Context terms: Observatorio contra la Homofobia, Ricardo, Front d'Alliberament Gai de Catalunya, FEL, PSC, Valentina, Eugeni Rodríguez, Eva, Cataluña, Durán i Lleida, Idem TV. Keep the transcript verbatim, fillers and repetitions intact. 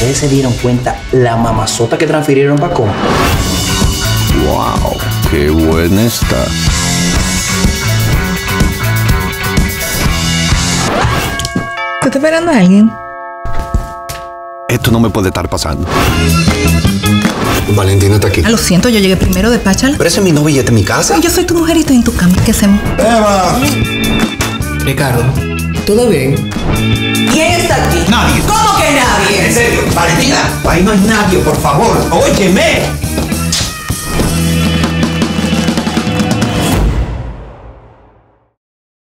¿Ustedes se dieron cuenta la mamazota que transfirieron para cómo? ¡Wow! ¡Qué buena está! ¿Te está esperando a alguien? Esto no me puede estar pasando. Valentina está aquí. Ah, lo siento, yo llegué primero, despáchala. Pero ese es mi novio y este es mi casa. Yo soy tu mujer y estoy en tu cama. ¿Qué hacemos? ¡Eva! Ricardo, ¿todo bien? ¿Quién está aquí? Nadie. ¿Cómo que nadie? En serio, Valentina, ahí no hay nadie, por favor. ¡Óyeme!